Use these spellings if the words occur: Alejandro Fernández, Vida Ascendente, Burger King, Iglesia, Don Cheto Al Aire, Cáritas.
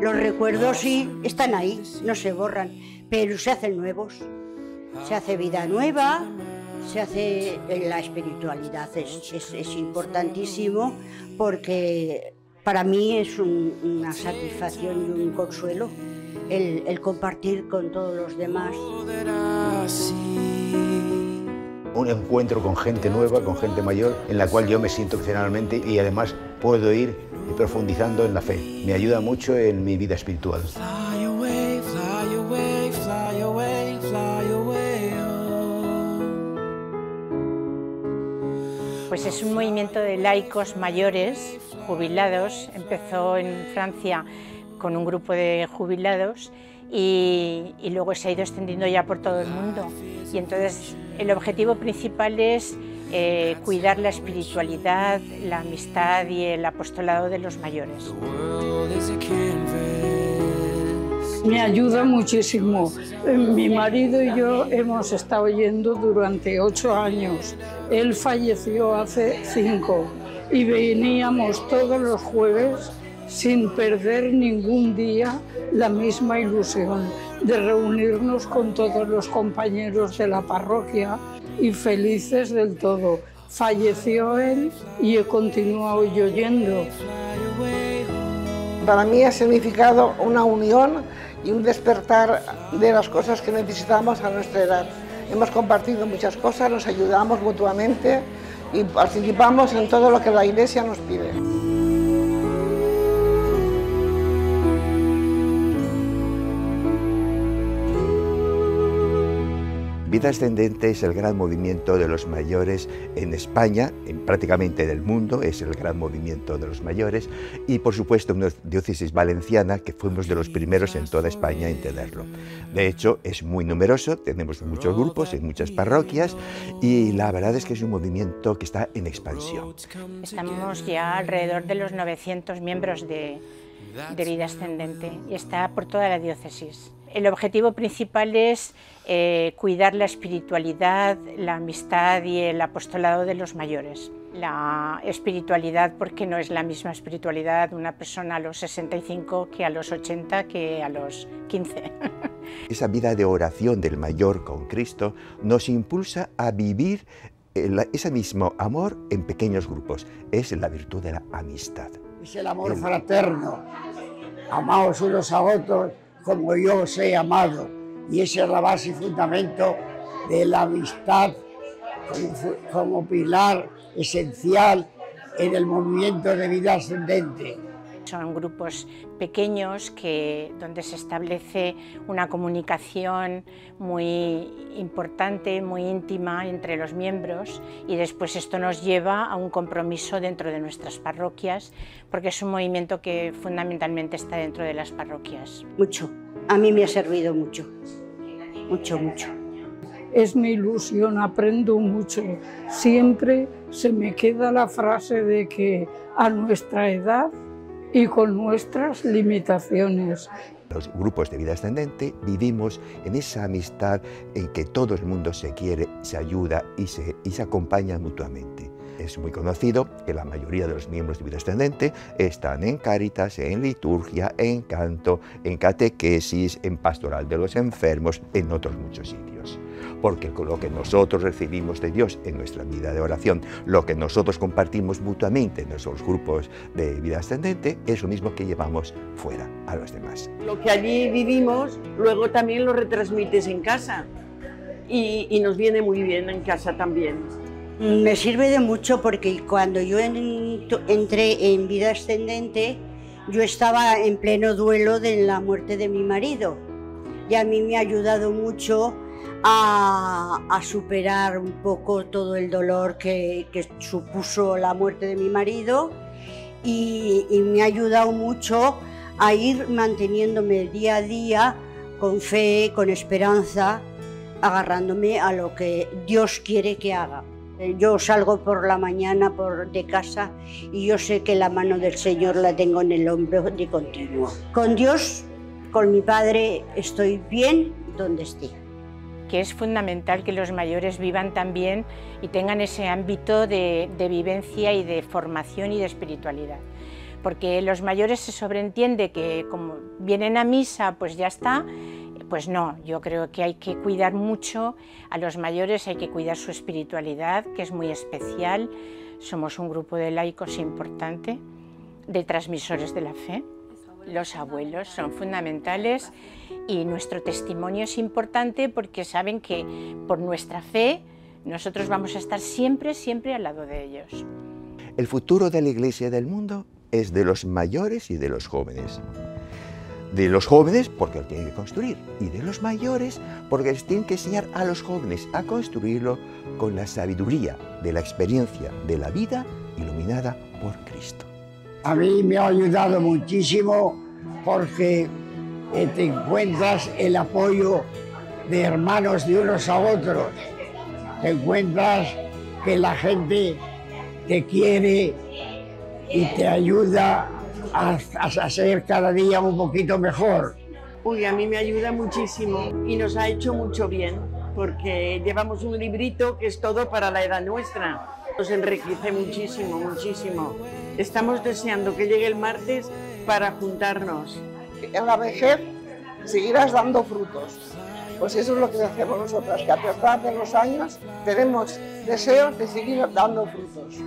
Los recuerdos sí están ahí, no se borran, pero se hacen nuevos. Se hace vida nueva, se hace la espiritualidad. Es importantísimo porque para mí es una satisfacción y un consuelo el compartir con todos los demás. Un encuentro con gente nueva, con gente mayor, en la cual yo me siento emocionalmente y además puedo ir profundizando en la fe. Me ayuda mucho en mi vida espiritual. Pues es un movimiento de laicos mayores, jubilados. Empezó en Francia con un grupo de jubilados y luego se ha ido extendiendo ya por todo el mundo. Y entonces el objetivo principal es cuidar la espiritualidad, la amistad y el apostolado de los mayores. Me ayuda muchísimo. Mi marido y yo hemos estado yendo durante 8 años. Él falleció hace 5 y veníamos todos los jueves sin perder ningún día la misma ilusión de reunirnos con todos los compañeros de la parroquia y felices del todo. Falleció él y he continuado yo yendo. Para mí ha significado una unión y un despertar de las cosas que necesitamos a nuestra edad. Hemos compartido muchas cosas, nos ayudamos mutuamente y participamos en todo lo que la Iglesia nos pide. Vida Ascendente es el gran movimiento de los mayores en España, prácticamente en el mundo, es el gran movimiento de los mayores y, por supuesto, una diócesis valenciana que fuimos de los primeros en toda España en tenerlo. De hecho, es muy numeroso, tenemos muchos grupos en muchas parroquias y la verdad es que es un movimiento que está en expansión. Estamos ya alrededor de los 900 miembros de Vida Ascendente y está por toda la diócesis. El objetivo principal es cuidar la espiritualidad, la amistad y el apostolado de los mayores. La espiritualidad, porque no es la misma espiritualidad una persona a los 65 que a los 80 que a los 15. Esa vida de oración del mayor con Cristo nos impulsa a vivir ese mismo amor en pequeños grupos. Es la virtud de la amistad. Es el amor fraterno. Amaos unos a otros como yo os he amado, y esa es la base y fundamento de la amistad como pilar esencial en el movimiento de Vida Ascendente. Son grupos pequeños donde se establece una comunicación muy importante, muy íntima entre los miembros, y después esto nos lleva a un compromiso dentro de nuestras parroquias, porque es un movimiento que fundamentalmente está dentro de las parroquias. Mucho, a mí me ha servido mucho, mucho, mucho. Es mi ilusión, aprendo mucho. Siempre se me queda la frase de que a nuestra edad y con nuestras limitaciones. Los grupos de Vida Ascendente vivimos en esa amistad en que todo el mundo se quiere, se ayuda y se acompaña mutuamente. Es muy conocido que la mayoría de los miembros de Vida Ascendente están en Cáritas, en liturgia, en canto, en catequesis, en pastoral de los enfermos, en otros muchos sitios. Porque lo que nosotros recibimos de Dios en nuestra vida de oración, lo que nosotros compartimos mutuamente en nuestros grupos de Vida Ascendente, es lo mismo que llevamos fuera a los demás. Lo que allí vivimos, luego también lo retransmites en casa y nos viene muy bien en casa también. Me sirve de mucho porque cuando yo entré en Vida Ascendente, yo estaba en pleno duelo de la muerte de mi marido y a mí me ha ayudado mucho a superar un poco todo el dolor que supuso la muerte de mi marido y me ha ayudado mucho a ir manteniéndome día a día con fe, con esperanza, agarrándome a lo que Dios quiere que haga. Yo salgo por la mañana de casa y yo sé que la mano del Señor la tengo en el hombro de continuo. Con Dios, con mi Padre, estoy bien donde esté. Que es fundamental que los mayores vivan también y tengan ese ámbito de vivencia y de formación y de espiritualidad. porque los mayores se sobreentiende que como vienen a misa, pues ya está. Pues no, yo creo que hay que cuidar mucho a los mayores, hay que cuidar su espiritualidad, que es muy especial. Somos un grupo de laicos importante, de transmisores de la fe. Los abuelos son fundamentales y nuestro testimonio es importante porque saben que por nuestra fe nosotros vamos a estar siempre, siempre al lado de ellos. El futuro de la Iglesia del mundo es de los mayores y de los jóvenes. De los jóvenes porque lo tienen que construir y de los mayores porque les tienen que enseñar a los jóvenes a construirlo con la sabiduría de la experiencia de la vida iluminada por Cristo. A mí me ha ayudado muchísimo porque te encuentras el apoyo de hermanos de unos a otros, te encuentras que la gente te quiere y te ayuda a ser cada día un poquito mejor. Uy, a mí me ayuda muchísimo y nos ha hecho mucho bien porque llevamos un librito que es todo para la edad nuestra. Nos enriquece muchísimo, muchísimo. Estamos deseando que llegue el martes para juntarnos. En la vejez seguirás dando frutos. Pues eso es lo que hacemos nosotras, que a pesar de los años tenemos deseos de seguir dando frutos.